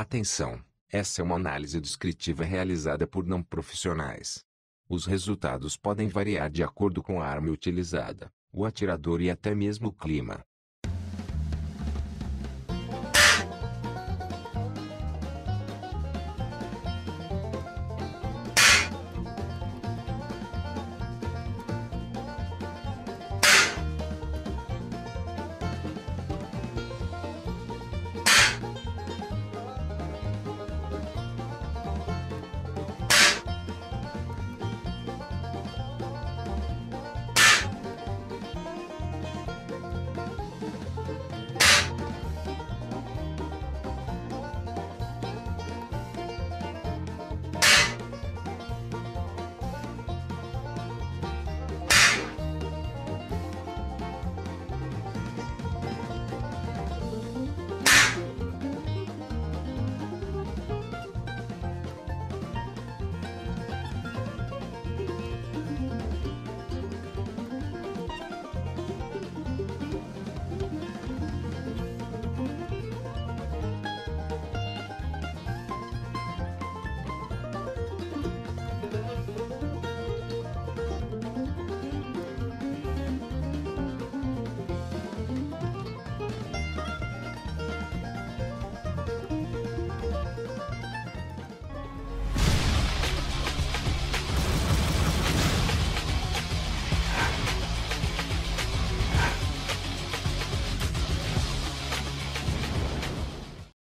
Atenção! Essa é uma análise descritiva realizada por não profissionais. Os resultados podem variar de acordo com a arma utilizada, o atirador e até mesmo o clima.